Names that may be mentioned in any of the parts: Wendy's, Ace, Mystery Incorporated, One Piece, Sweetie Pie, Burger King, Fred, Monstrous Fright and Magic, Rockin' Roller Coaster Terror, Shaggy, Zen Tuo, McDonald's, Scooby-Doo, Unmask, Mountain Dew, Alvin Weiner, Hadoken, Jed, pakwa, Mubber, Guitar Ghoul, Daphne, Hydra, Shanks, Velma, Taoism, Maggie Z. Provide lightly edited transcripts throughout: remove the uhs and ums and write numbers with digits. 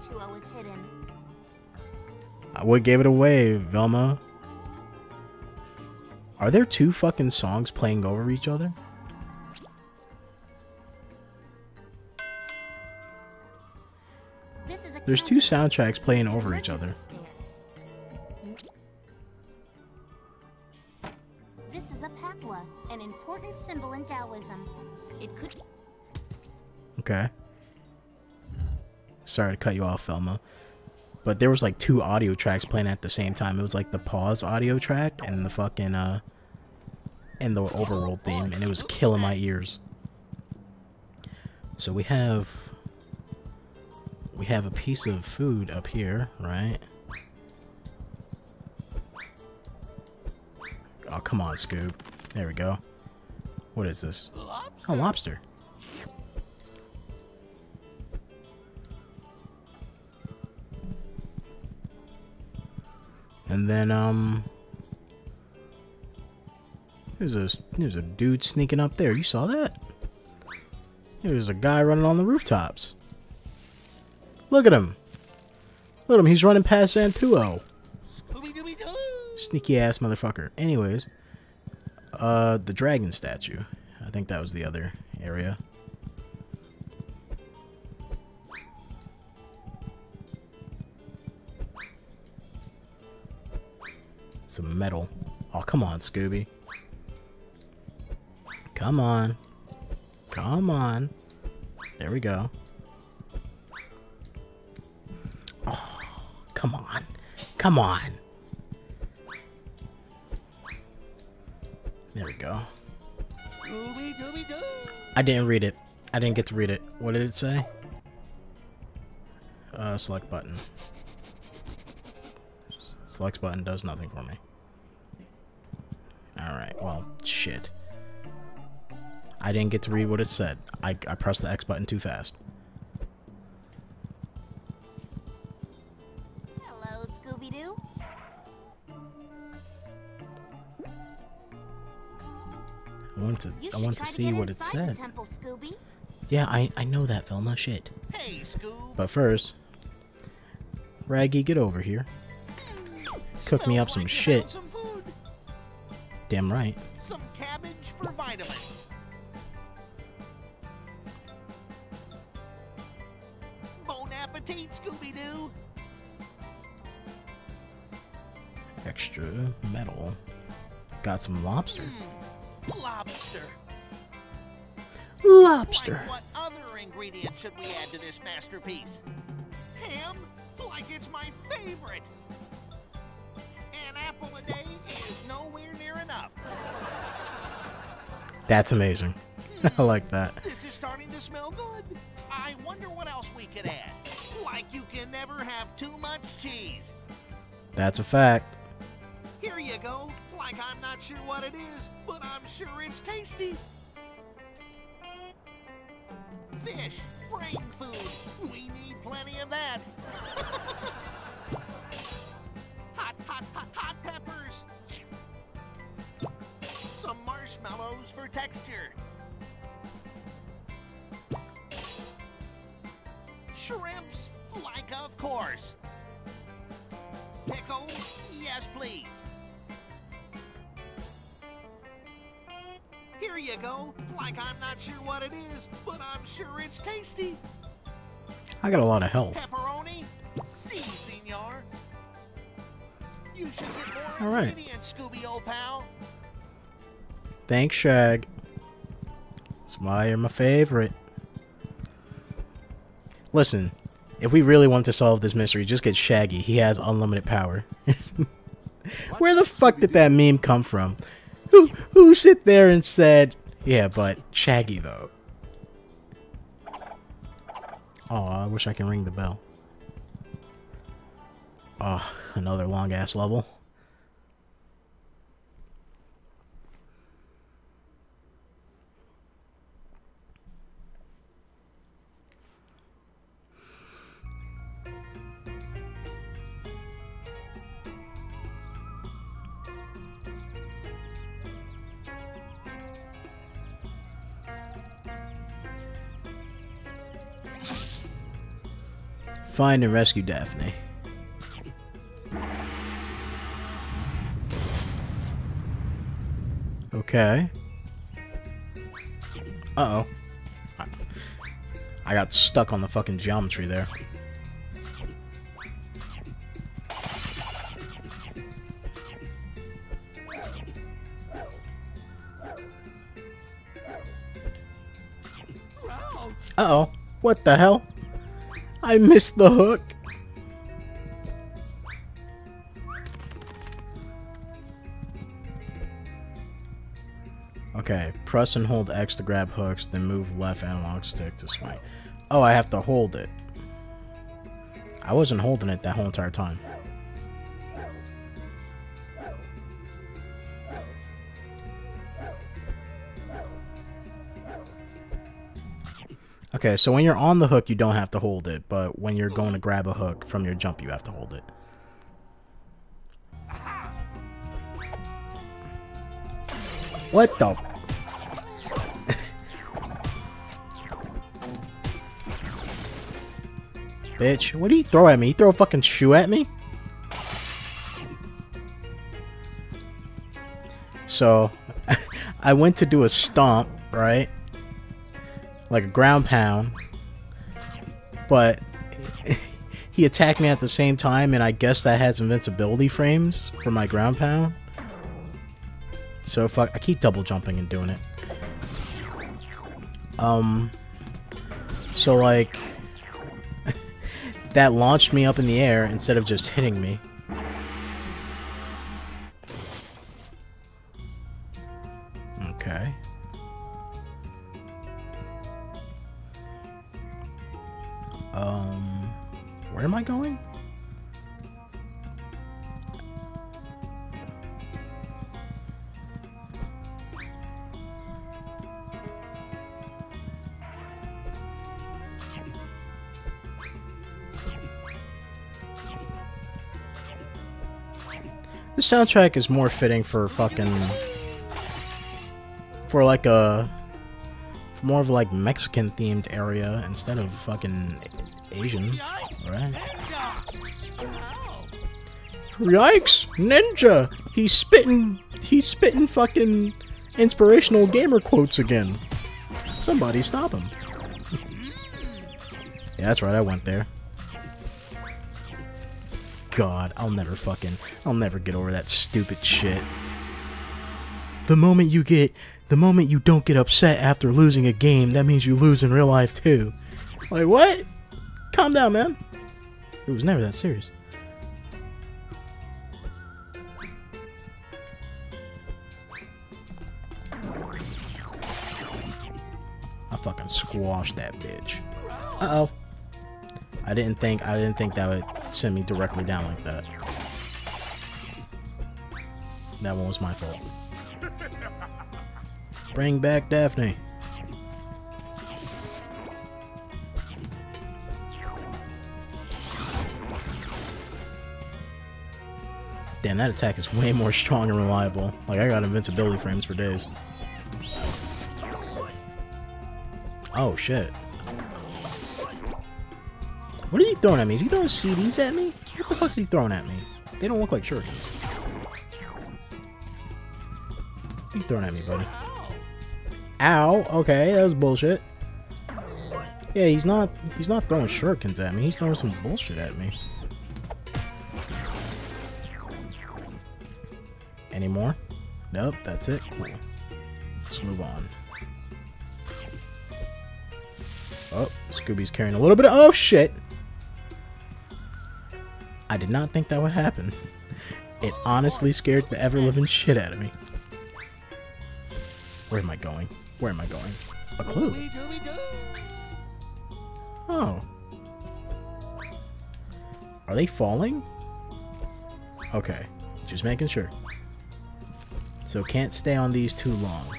Zen Tuo is hidden. What gave it away, Velma? Are there two fucking songs playing over each other? There's two soundtracks playing over each other. This is a pakwa, an important symbol in Taoism. It could. Okay. Sorry to cut you off, Velma. But there was like two audio tracks playing at the same time. It was like the pause audio track and the fucking and the overworld theme, and it was killing my ears. So we have a piece of food up here, right? Oh, come on, Scoob. There we go. What is this? Oh, lobster. And then, there's a dude sneaking up there. You saw that? There's a guy running on the rooftops. Look at him. Look at him. He's running past Zen Tuo. Sneaky ass motherfucker. Anyways, the dragon statue. I think that was the other area. Some metal. Oh, come on, Scooby. Come on. Come on. There we go. Oh, come on. Come on. There we go. I didn't read it. I didn't get to read it. What did it say? Select button. Select button does nothing for me. Alright, well, shit. I didn't get to read what it said. I pressed the X button too fast. Hello, Scooby-Doo. I want to see what it said. Temple, yeah, I know that, Velma. Shit. Hey, Scoob. But first, Raggy, get over here. Cook me up some shit. Some food. Damn right. Some cabbage for vitamins. Bon appetit, Scooby-Doo. Extra metal. Got some lobster. Lobster. Lobster. Like what other ingredient should we add to this masterpiece? Ham? Like it's my favorite. An apple a day is nowhere near enough. That's amazing. I like that. This is starting to smell good. I wonder what else we could add. Like you can never have too much cheese. That's a fact. Here you go. Like I'm not sure what it is, but I'm sure it's tasty. Fish, brain food. We need plenty of that. Hot peppers. Some marshmallows for texture. Shrimps, like of course. Pickles, yes please. Here you go. Like I'm not sure what it is, but I'm sure it's tasty. I got a lot of health. Pepperoni? Si, senor. You should get more ingredients, Scooby, old pal. Thanks, Shag. That's why you're my favorite. Listen, if we really want to solve this mystery, just get Shaggy. He has unlimited power. Where the fuck did that meme come from? Who sit there and said, yeah, but Shaggy though. Oh, I wish I can ring the bell. Oh, another long ass level. Find and rescue Daphne. Okay. Uh-oh. I got stuck on the fucking geometry there. Uh-oh. What the hell? I missed the hook. Okay, press and hold X to grab hooks, then move left analog stick to swing. Oh, I have to hold it. I wasn't holding it that whole entire time. Okay, so when you're on the hook, you don't have to hold it, but when you're going to grab a hook from your jump, you have to hold it. What the? Bitch, what do you throw at me? You throw a fucking shoe at me? So, I went to do a stomp, right? Like a ground pound, but he attacked me at the same time, and I guess that has invincibility frames for my ground pound. So fuck, I keep double jumping and doing it. So like that launched me up in the air instead of just hitting me. Okay. Where am I going? The soundtrack is more fitting for fucking... for like a... more of like Mexican themed area instead of fucking Asian. Alright. Yikes! Ninja! He's spitting fucking inspirational gamer quotes again. Somebody stop him. Yeah, that's right, I went there. God, I'll never get over that stupid shit. The moment you don't get upset after losing a game, that means you lose in real life, too. Like, what? Calm down, man. It was never that serious. I fucking squashed that bitch. Uh-oh. I didn't think that would send me directly down like that. That one was my fault. Bring back Daphne. Damn, that attack is way more strong and reliable. Like, I got invincibility frames for days. Oh, shit. What are you throwing at me? Is he throwing CDs at me? What the fuck is he throwing at me? They don't look like shurikens. What are you throwing at me, buddy? Ow, okay, that was bullshit. Yeah, he's not throwing shurikens at me, he's throwing some bullshit at me. Any more? Nope, that's it. Cool. Let's move on. Oh, Scooby's carrying a little bit of— oh shit! I did not think that would happen. It honestly scared the ever-living shit out of me. Where am I going? Where am I going? A clue. Oh. Are they falling? Okay. Just making sure. So can't stay on these too long.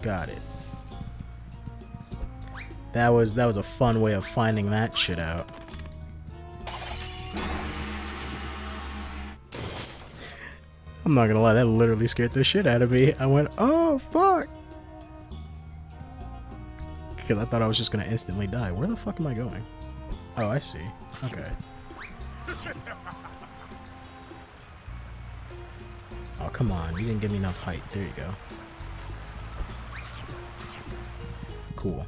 Got it. That was a fun way of finding that shit out. I'm not gonna lie, that literally scared the shit out of me. I went, oh fuck! Because I thought I was just gonna instantly die. Where the fuck am I going? Oh, I see. Okay. Oh, come on. You didn't give me enough height. There you go. Cool.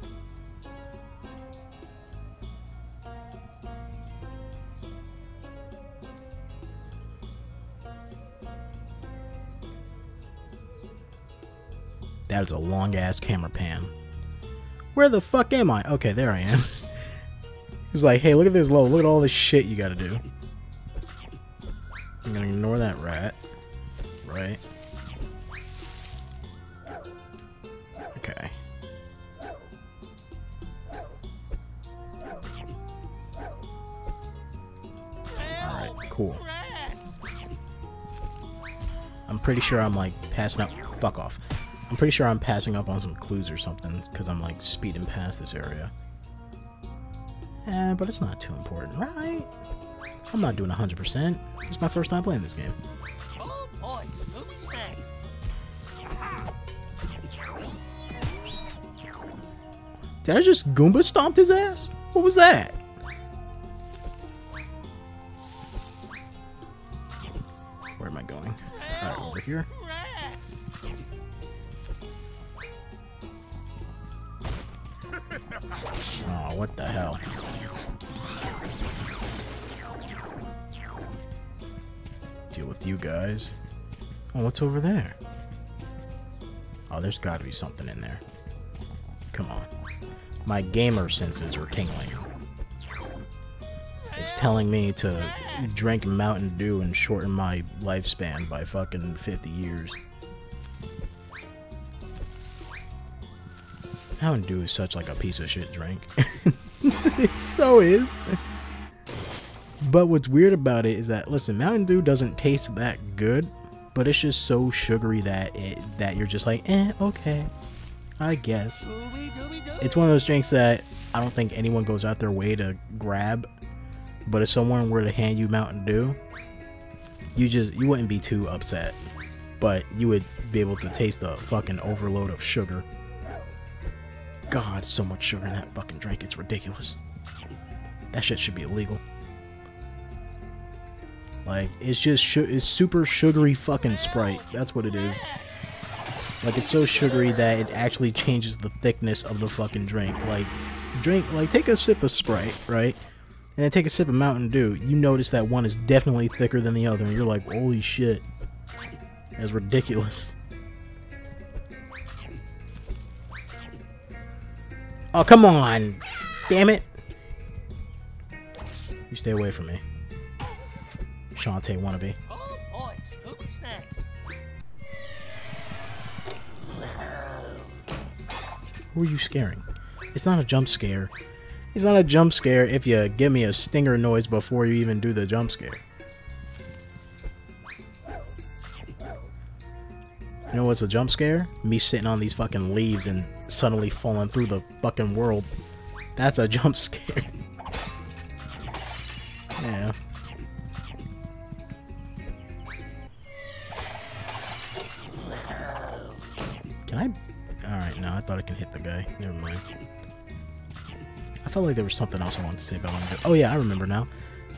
That is a long-ass camera pan. Where the fuck am I? Okay, there I am. He's like, hey, look at this low. Look at all this shit you gotta do. I'm gonna ignore that rat. Right. Okay. Alright, cool. I'm pretty sure I'm like passing up. Fuck off. I'm pretty sure I'm passing up on some clues or something, because I'm like speeding past this area. Eh, but it's not too important, right? I'm not doing 100%. It's my first time playing this game. Oh boy, movie snacks. Did I just Goomba stomped his ass? What was that? Where am I going? Alright, over here. Oh, what the hell? Deal with you guys. Oh, what's over there? Oh, there's gotta be something in there. Come on. My gamer senses are tingling. It's telling me to drink Mountain Dew and shorten my lifespan by fucking 50 years. Mountain Dew is such like a piece of shit drink. It so is. But what's weird about it is that, listen, Mountain Dew doesn't taste that good, but it's just so sugary that you're just like, eh, okay, I guess. It's one of those drinks that I don't think anyone goes out their way to grab, but if someone were to hand you Mountain Dew, you wouldn't be too upset, but you would be able to taste the fucking overload of sugar. God, so much sugar in that fucking drink, it's ridiculous. That shit should be illegal. Like, it's just it's super sugary fucking Sprite. That's what it is. Like, it's so sugary that it actually changes the thickness of the fucking drink. Like, take a sip of Sprite, right? And then take a sip of Mountain Dew. You notice that one is definitely thicker than the other, and you're like, holy shit. That's ridiculous. Oh, come on! Damn it! You stay away from me. Shantae wannabe. Oh boy, Scooby snacks. Who are you scaring? It's not a jump scare. It's not a jump scare if you give me a stinger noise before you even do the jump scare. You know what's a jump scare? Me sitting on these fucking leaves and suddenly falling through the fucking world. That's a jump scare. Yeah. Can I? Alright, no, I thought I could hit the guy. Never mind. I felt like there was something else I wanted to say, but I wanted to... Oh yeah, I remember now.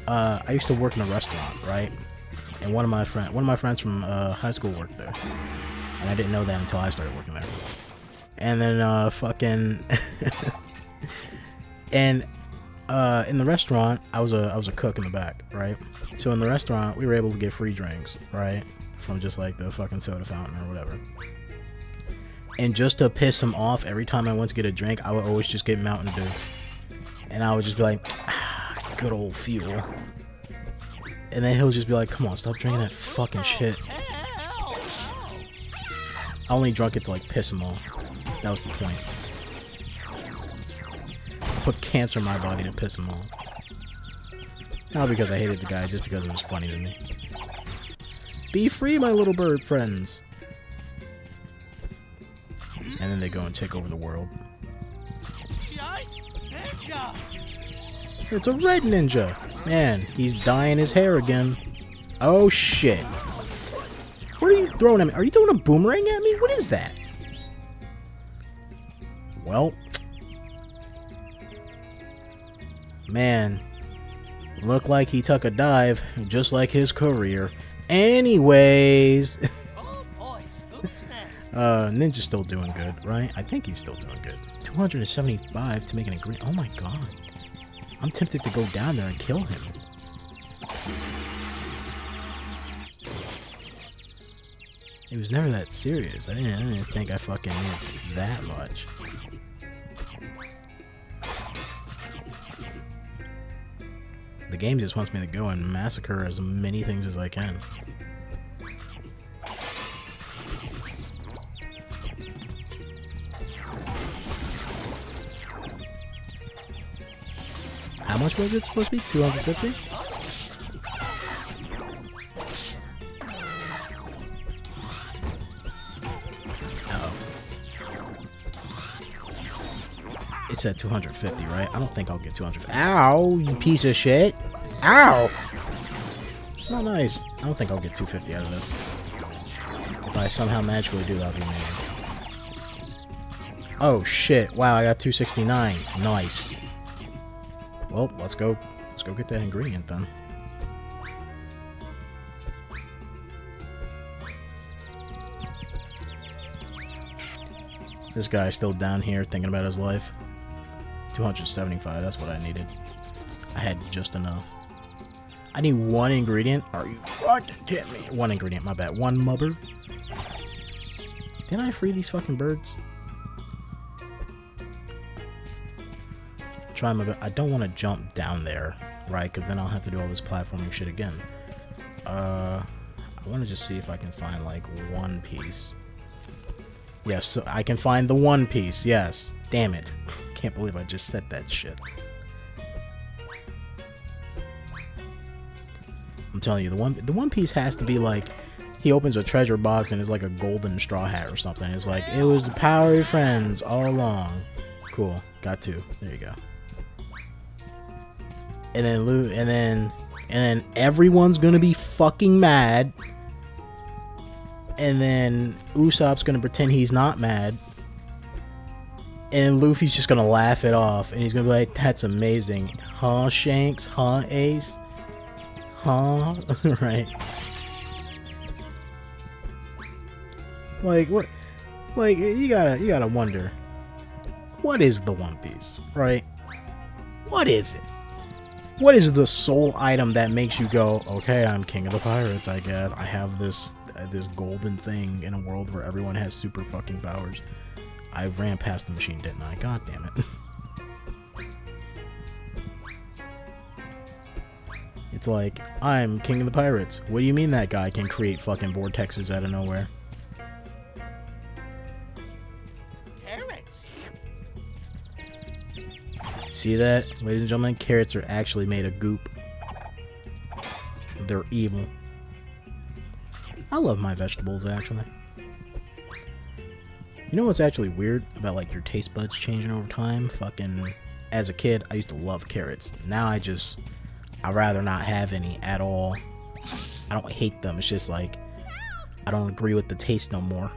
I used to work in a restaurant, right? And one of my friends from high school worked there. And I didn't know that until I started working there. And then, fucking... and, in the restaurant, I was a cook in the back, right? So in the restaurant, we were able to get free drinks, right? From just, like, the fucking soda fountain or whatever. And just to piss him off, every time I went to get a drink, I would always just get Mountain Dew. And I would just be like, ah, good old fuel. And then he'll just be like, come on, stop drinking that fucking shit. I only drunk it to, like, piss him off. That was the point. Put cancer in my body to piss him off. Not because I hated the guy, just because it was funny to me. Be free, my little bird friends! And then they go and take over the world. It's a red ninja! Man, he's dyeing his hair again. Oh shit. What are you throwing at me? Are you throwing a boomerang at me? What is that? Well, man, Looked like he took a dive, just like his career. Anyways... Ninja's still doing good, right? I think he's still doing good. 275 to make an agreement. Oh my god. I'm tempted to go down there and kill him. It was never that serious. I didn't think I fucking knew that much. The game just wants me to go and massacre as many things as I can. How much was it supposed to be? 250? Uh-oh. It said 250, right? I don't think I'll get 250. Ow, you piece of shit. Ow! It's not nice. I don't think I'll get 250 out of this. If I somehow magically do, that'll be amazing. Oh shit, wow, I got 269. Nice. Well, let's go get that ingredient then. This guy's still down here thinking about his life. 275, that's what I needed. I had just enough. I need one ingredient. Are you fucking kidding me? One ingredient, my bad. One mubber. Didn't I free these fucking birds? I don't want to jump down there, right? Because then I'll have to do all this platforming shit again. I want to just see if I can find, like, One Piece. Yes, so I can find the One Piece, yes. Damn it. Can't believe I just said that shit. I'm telling you, the One Piece has to be, like, he opens a treasure box and it's, like, a golden straw hat or something. It's like, it was the power of your friends all along. Cool. Got two. There you go. And then and then everyone's gonna be fucking mad. And then Usopp's gonna pretend he's not mad. And Luffy's just gonna laugh it off, and he's gonna be like, "That's amazing, huh, Shanks? Huh, Ace? Huh?" Right? Like what? Like you gotta wonder, what is the One Piece, right? What is it? What is the sole item that makes you go, okay, I'm king of the pirates, I guess. I have this golden thing in a world where everyone has super fucking powers. I ran past the machine, didn't I? God damn it. It's like, I'm king of the pirates. What do you mean that guy can create fucking vortexes out of nowhere? See that? Ladies and gentlemen, carrots are actually made of goop. They're evil. I love my vegetables, actually. You know what's actually weird about, like, your taste buds changing over time? Fucking, as a kid, I used to love carrots. Now I'd rather not have any at all. I don't hate them, it's just like, I don't agree with the taste no more.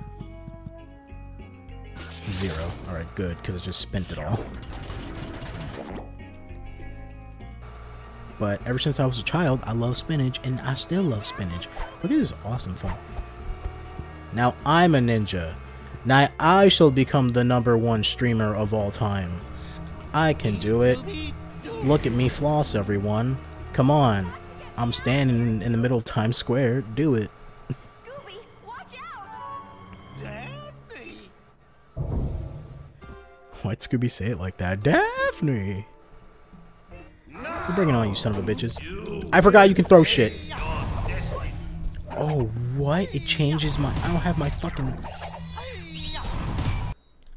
0. Alright, good, because I just spent it all. But ever since I was a child, I love spinach, and I still love spinach. Look at this awesome fun. Now I'm a ninja. Now I shall become the #1 streamer of all time. I can do it. Look at me floss, everyone. Come on. I'm standing in the middle of Times Square. Do it. Scooby, watch out! Daphne! Why'd Scooby say it like that? Daphne! You're bringing on, you son of a bitches. I forgot you can throw shit. Oh, what? It changes my... I don't have my fucking...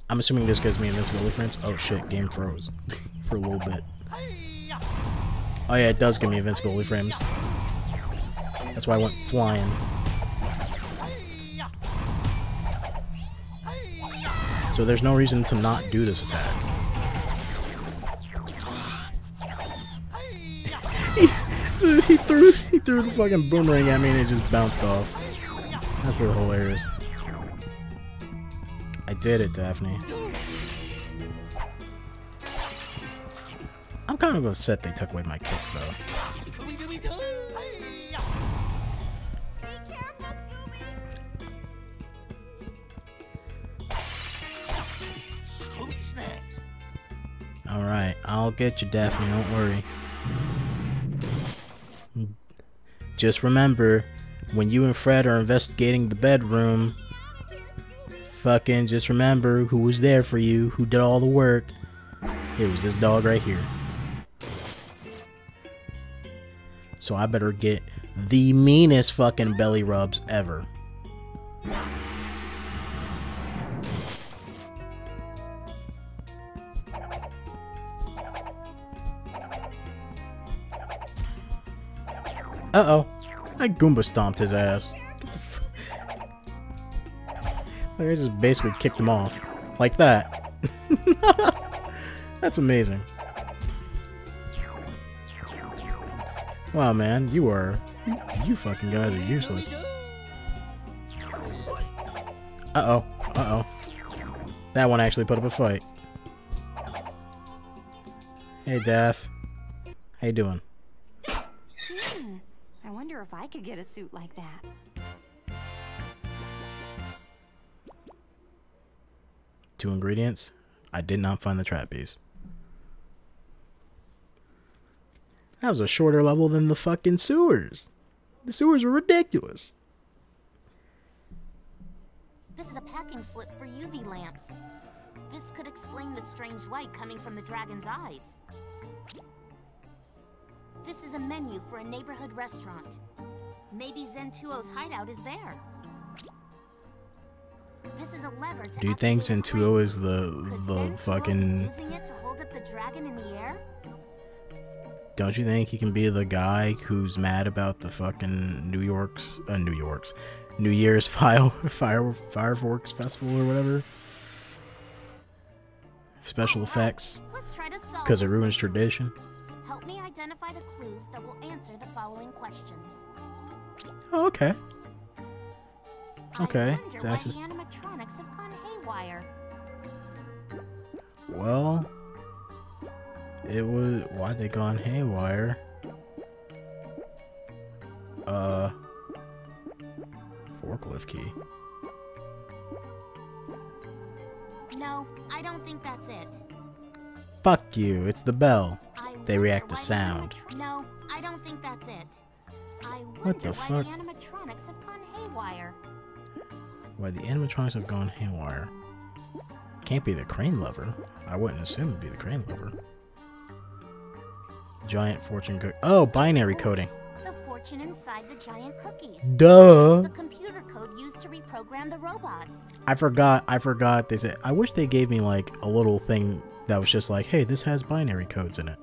I'm assuming this gives me invincibility frames. Oh, shit. Game froze. For a little bit. Oh, yeah. It does give me invincibility frames. That's why I went flying. So there's no reason to not do this attack. He threw the fucking boomerang at me and it just bounced off. That's really hilarious. I did it, Daphne. I'm kind of upset they took away my kick, though. Alright, I'll get you, Daphne, don't worry. Just remember, when you and Fred are investigating the bedroom, fucking just remember who was there for you, who did all the work. It was this dog right here. So I better get the meanest fucking belly rubs ever. Uh-oh. I Goomba stomped his ass. I just basically kicked him off. Like that. That's amazing. Wow, man. You are... You fucking guys are useless. Uh-oh. Uh-oh. That one actually put up a fight. Hey, Daph. How you doing? I wonder if I could get a suit like that. Two ingredients. I did not find the trap piece. That was a shorter level than the fucking sewers. The sewers were ridiculous. This is a packing slip for UV lamps. This could explain the strange light coming from the dragon's eyes. This is a menu for a neighborhood restaurant. Maybe Zen Tuo's hideout is there. This is a lever to... Do you think Zen Tuo is the fucking... Using it to hold up the dragon in the air? Don't you think he can be the guy who's mad about the fucking New Year's Fireworks Festival or whatever? Special effects. Because it ruins tradition. Help me identify the clues that will answer the following questions. Oh, okay. Okay. I wonder why animatronics have gone haywire. Well, it was why they gone haywire. Forklift key. No, I don't think that's it. Fuck you! It's the bell. They react to sound. No, I don't think that's it. What the fuck? Why the animatronics have gone haywire? Can't be the crane lever. I wouldn't assume it'd be the crane lever. Giant fortune cookie. Oh, binary coding. The fortune inside the giant cookies. Duh. The computer code used to reprogram the robots. I forgot. They said. I wish they gave me like a little thing that was just like, hey, this has binary codes in it.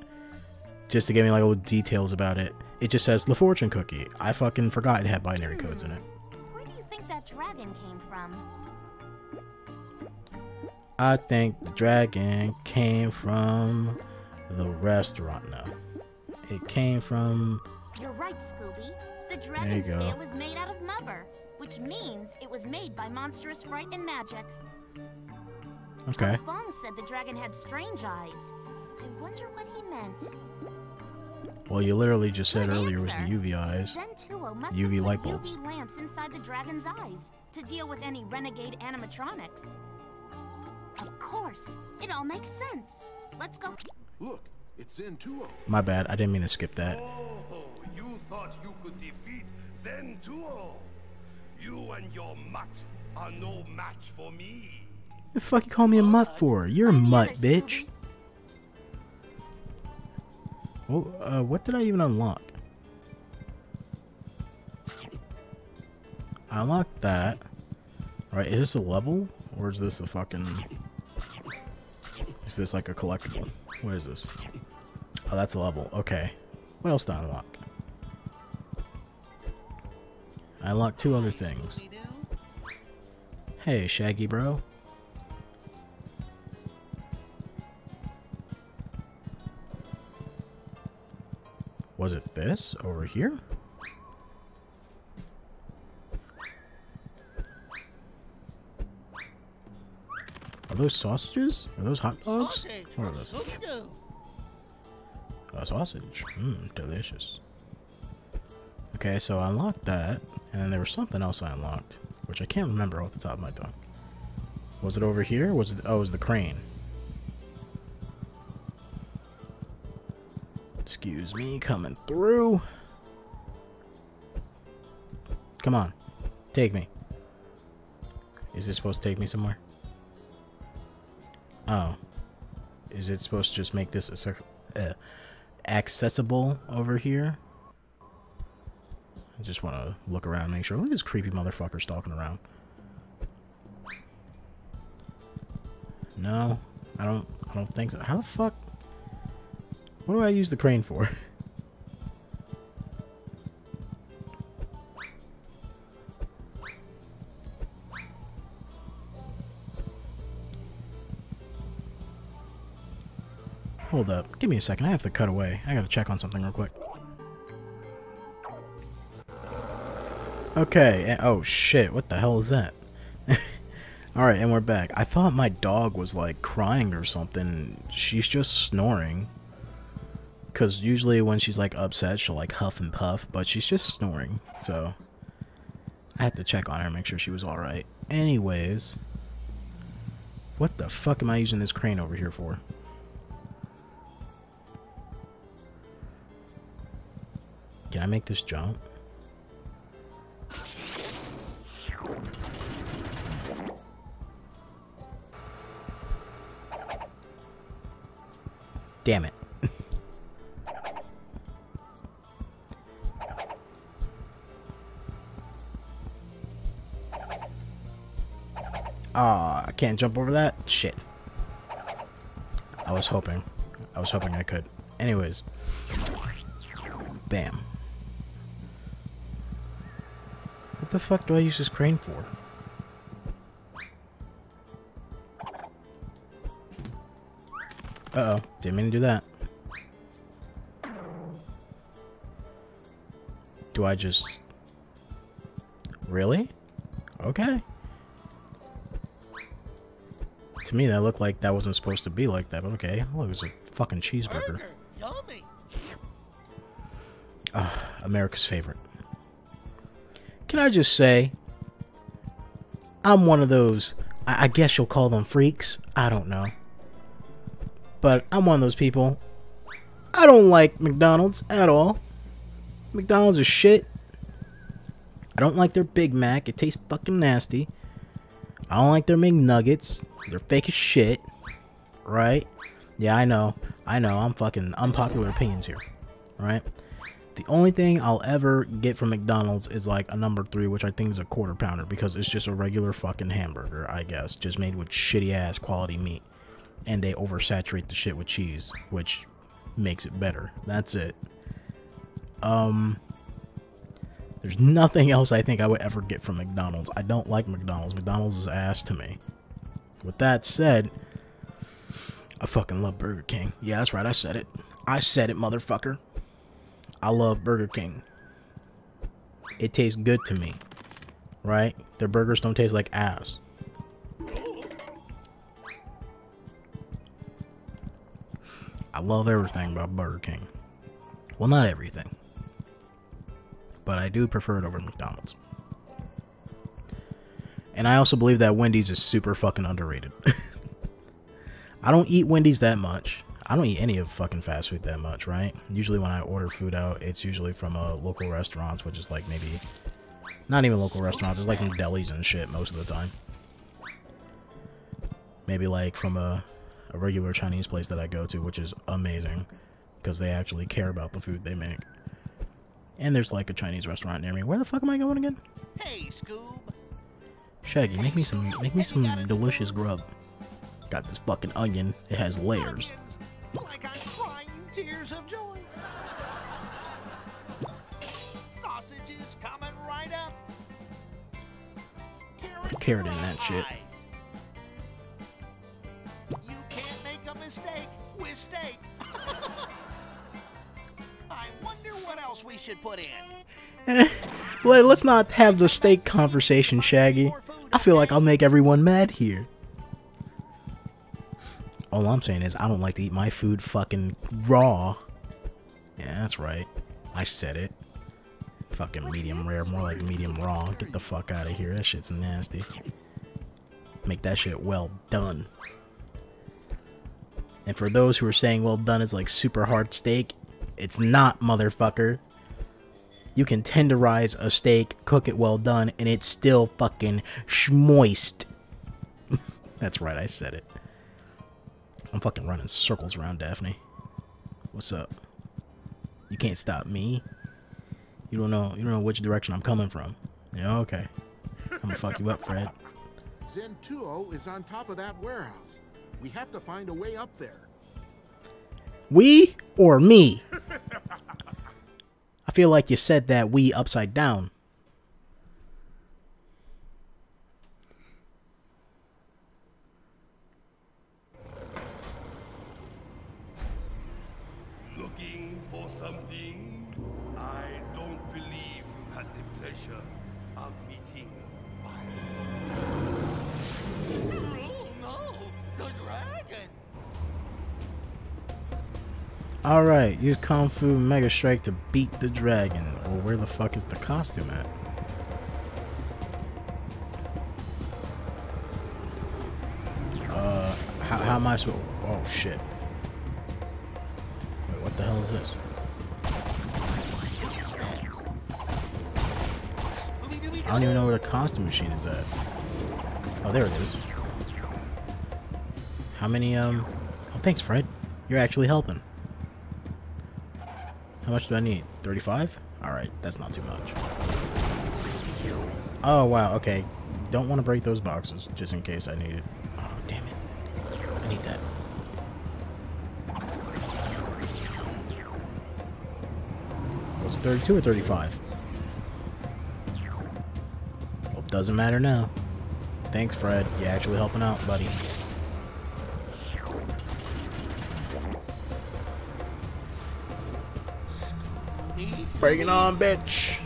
Just to give me like little details about it. It just says the fortune cookie. I fucking forgot it had binary codes in it. Where do you think that dragon came from? I think the dragon came from the restaurant. No, it came from... You're right, Scooby. The dragon's tail was made out of Mubber, which means it was made by monstrous fright and magic. Okay. Fong said the dragon had strange eyes. I wonder what he meant. Well, you literally just said earlier was the UV eyes. UV light bulbs. UV lamps inside the dragon's eyes to deal with any renegade animatronics. Of course, it all makes sense. Let's go. Look, it's Zen Tuo. My bad, I didn't mean to skip that. Oh, you thought you could defeat Zen Tuo. You and your mutt are no match for me. What the fuck you call me a mutt for? You're a mutt, bitch. Oh, what did I even unlock? I unlocked that. Alright, is this a level? Or is this a fucking... Is this like a collectible? What is this? Oh, that's a level. Okay. What else did I unlock? I unlocked two other things. Hey, Shaggy bro. Was it this over here? Are those sausages? Are those hot dogs? Sausage. What are those? A sausage. Mmm, delicious. Okay, so I unlocked that, and then there was something else I unlocked, which I can't remember off the top of my tongue. Was it over here? Was it? Oh, it was the crane. Excuse me, coming through. Come on, take me. Is this supposed to take me somewhere? Oh. Is it supposed to just make this a accessible over here? I just want to look around and make sure. Look at this creepy motherfucker stalking around. No, I don't think so. How the fuck? What do I use the crane for? Hold up. Give me a second. I have to cut away. I gotta check on something real quick. Okay. Oh, shit. What the hell is that? Alright, and we're back. I thought my dog was, like, crying or something. She's just snoring. Because usually when she's, like, upset, she'll, like, huff and puff. But she's just snoring. So, I had to check on her and make sure she was alright. Anyways. What the fuck am I using this crane over here for? Can I make this jump? Damn it. Ah, I can't jump over that? Shit. I was hoping I could. Anyways. Bam. What the fuck do I use this crane for? Uh-oh, didn't mean to do that. Do I just... Really? Okay. To me, that looked like that wasn't supposed to be like that, but okay. Oh, it was a fucking cheeseburger. Yummy. America's favorite. Can I just say, I'm one of those, I guess you'll call them freaks, I don't know. But I'm one of those people. I don't like McDonald's at all. McDonald's is shit. I don't like their Big Mac. It tastes fucking nasty. I don't like their McNuggets. They're fake as shit. Right? Yeah, I know. I know. I'm fucking unpopular opinions here. Right? The only thing I'll ever get from McDonald's is like a number 3, which I think is a quarter pounder. Because it's just a regular fucking hamburger, I guess. Just made with shitty ass quality meat. And they oversaturate the shit with cheese, which makes it better. That's it. There's nothing else I think I would ever get from McDonald's. I don't like McDonald's. McDonald's is ass to me. With that said, I fucking love Burger King. Yeah, that's right. I said it. I said it, motherfucker. I love Burger King. It tastes good to me. Right? Their burgers don't taste like ass. I love everything about Burger King. Well, not everything. But I do prefer it over McDonald's. And I also believe that Wendy's is super fucking underrated. I don't eat Wendy's that much. I don't eat any of fucking fast food that much, right? Usually when I order food out, it's usually from local restaurants, which is like maybe... Not even local restaurants. It's like from delis and shit most of the time. Maybe like from a regular Chinese place that I go to, which is amazing because they actually care about the food they make. And there's like a Chinese restaurant near me. Where the fuck am I going again? Hey, Scoob. Shaggy, make me some delicious grub. Got this fucking onion. It has layers. Like I'm crying tears of joy. Sausages coming right up. Carrot in that shit. Mistake. I wonder what else we should put in. Let's not have the steak conversation, Shaggy. I feel like I'll make everyone mad here. All I'm saying is I don't like to eat my food fucking raw. Yeah, that's right. I said it. Fucking medium rare, more like medium raw. Get the fuck out of here. That shit's nasty. Make that shit well done. And for those who are saying well done is like super hard steak, It's not, motherfucker. You can tenderize a steak, cook it well done, and it's still fucking schmoist. That's right, I said it. I'm fucking running circles around Daphne. What's up? You can't stop me. You don't know which direction I'm coming from. Yeah, okay. I'm gonna fuck you up, Fred. Zen Tuo is on top of that warehouse. We have to find a way up there. We or me? I feel like you said that we upside down. Looking for something? I don't believe you had the pleasure of meeting my friend. Oh no, the dragon! Alright, use Kung Fu Mega Strike to beat the dragon. Well, where the fuck is the costume at? How am I supposed... Oh, shit. Wait, what the hell is this? I don't even know where the costume machine is at. Oh, there it is. How many, Oh, thanks, Fred. You're actually helping. How much do I need? 35? Alright, that's not too much. Oh, wow, okay. Don't want to break those boxes, just in case I need it. Oh, damn it. I need that. Was it 32 or 35? Well, doesn't matter now. Thanks, Fred. You're actually helping out, buddy. Bring it on, bitch!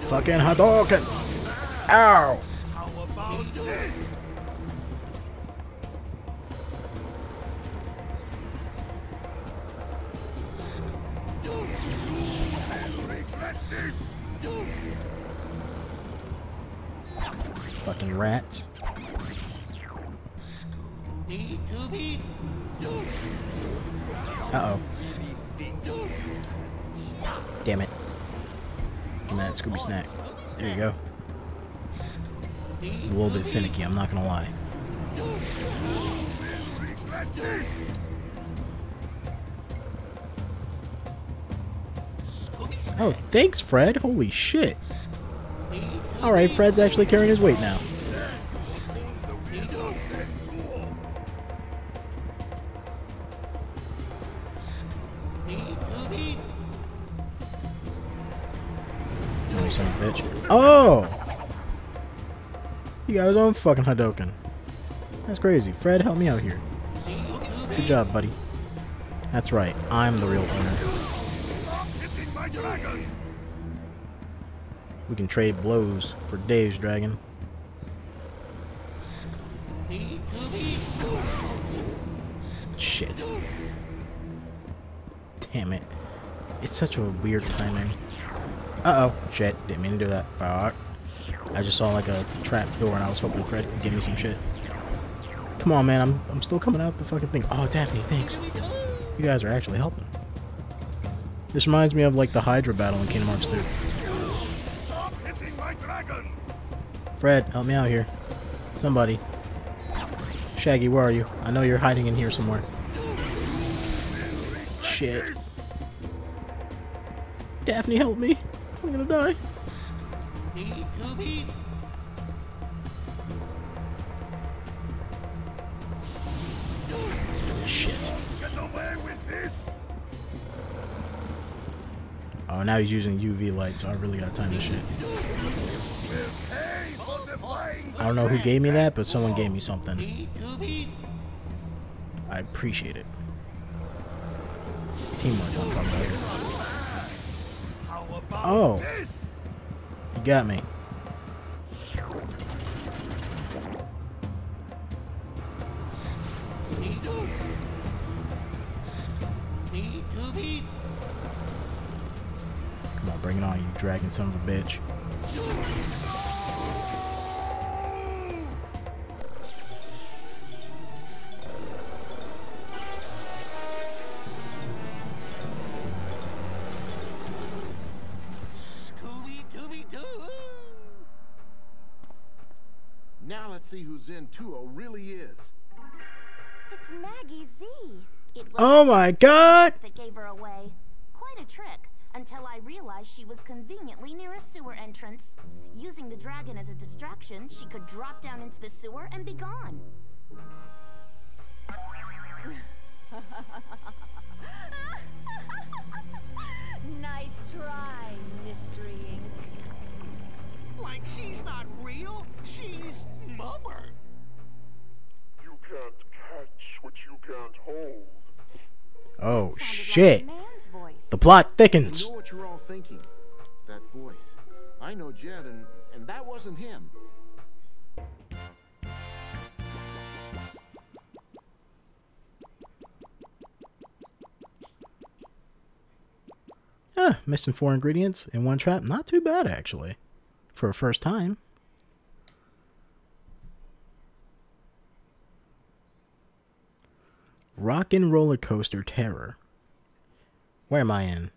Fucking Hadoken! Ow! How about this? You will regret this! Fucking rats. Uh-oh. Damn it. Give me that Scooby snack. There you go. It's a little bit finicky, I'm not gonna lie. Oh, thanks, Fred. Holy shit. Alright, Fred's actually carrying his weight now. Oh! He got his own fucking Hadoken. That's crazy. Fred, help me out here. Good job, buddy. That's right. I'm the real owner. We can trade blows for days, dragon. Shit. Damn it. It's such a weird timing. Uh oh, shit, didn't mean to do that. Fuck. I just saw like a trap door and I was hoping Fred could give me some shit. Come on, man, I'm still coming out the fucking thing. Oh, Daphne, thanks. You guys are actually helping. This reminds me of like the Hydra battle in Kingdom Hearts 3. Stop hitting my dragon! Fred, help me out here. Somebody. Shaggy, where are you? I know you're hiding in here somewhere. Shit. Daphne, help me. I'm gonna die. Shit. Get away with this. Oh, now he's using UV lights, so I really gotta time this shit. I don't know who gave me that, but someone gave me something. I appreciate it. It's teamwork I'm talking about here. Oh! You got me. Come on, bring it on, you dragon son of a bitch. Let's see who Zen Tuo really is. It's Maggie Z. It was oh my God! That gave her away. Quite a trick. Until I realized she was conveniently near a sewer entrance. Using the dragon as a distraction, she could drop down into the sewer and be gone. Nice try, Mystery Inc. Like she's not real, she's Mubber. You can't catch what you can't hold. Oh shit. Like the plot thickens. I know what you're all thinking. That voice. I know Jed and that wasn't him. Missing 4 ingredients in 1 trap. Not too bad, actually, for a first time. Rockin' Roller Coaster Terror. Where am I in?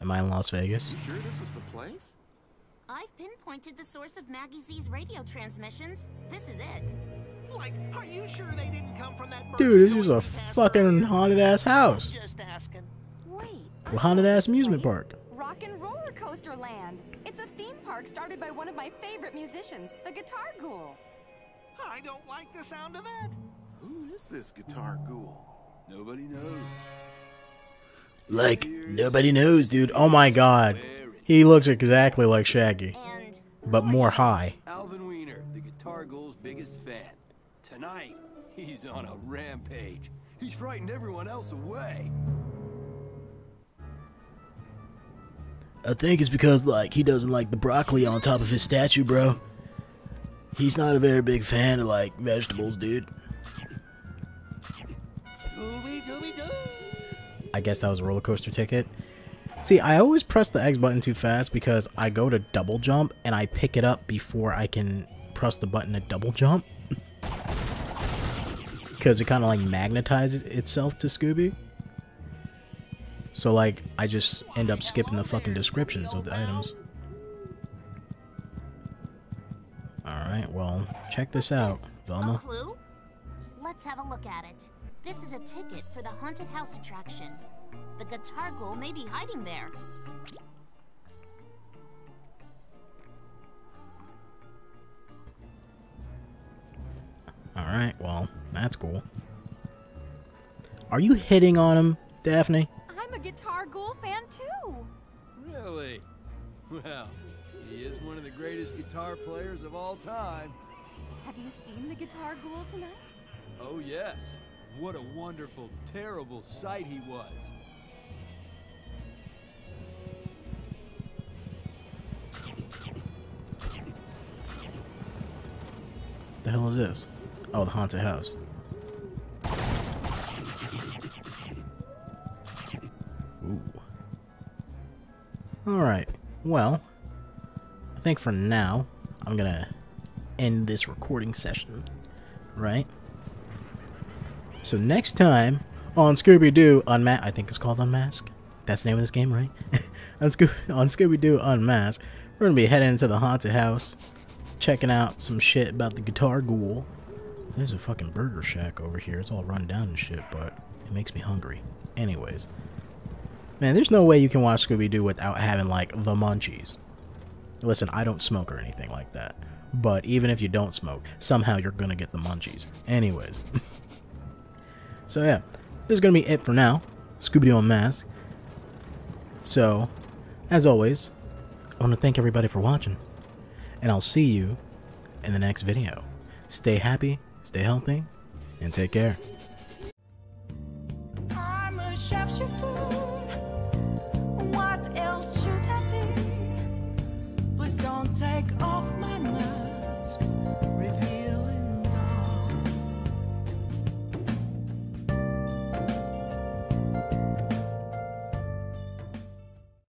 Am I in Las Vegas? You sure this is the place? I've pinpointed the source of Maggie Z's radio transmissions. This is it. Like, are you sure they didn't come from that bird? Dude, this is a fucking haunted-ass house. Just asking. Haunted-ass amusement park. Rock and Roller Coaster Land. It's a theme park started by one of my favorite musicians, the Guitar Ghoul. I don't like the sound of that. Who is this Guitar Ghoul? Nobody knows. Like, nobody knows, dude. Oh my God. He looks exactly like Shaggy, but more high. Alvin Weiner, the Guitar Ghoul's biggest fan. Tonight, he's on a rampage. He's frightened everyone else away. I think it's because, like, he doesn't like the broccoli on top of his statue, bro. He's not a very big fan of, like, vegetables, dude. I guess that was a roller coaster ticket. See, I always press the X button too fast because I go to double jump and I pick it up before I can press the button to double jump. Because it kind of, like, magnetizes itself to Scooby. So, like, I just end up skipping the fucking descriptions of the items. Alright, well, check this out, Velma. A clue? Let's have a look at it. This is a ticket for the haunted house attraction. The Guitar Ghoul may be hiding there. Alright, well, that's cool. Are you hitting on him, Daphne? I'm a Guitar Ghoul fan too. Really? Well, he is one of the greatest guitar players of all time. Have you seen the Guitar Ghoul tonight? Oh yes. What a wonderful, terrible sight he was. What the hell is this? Oh, the haunted house. Alright, well, I think for now, I'm gonna end this recording session, right? So next time on Scooby-Doo Unmask, I think it's called Unmask? That's the name of this game, right? On Scooby-Doo Unmask, we're gonna be heading to the haunted house, checking out some shit about the Guitar Ghoul. There's a fucking burger shack over here, it's all run down and shit, but it makes me hungry. Anyways. Man, there's no way you can watch Scooby-Doo without having, like, the munchies. Listen, I don't smoke or anything like that. But even if you don't smoke, somehow you're gonna get the munchies. Anyways. So, yeah. This is gonna be it for now. Scooby-Doo Unmask. So, as always, I want to thank everybody for watching. And I'll see you in the next video. Stay happy, stay healthy, and take care.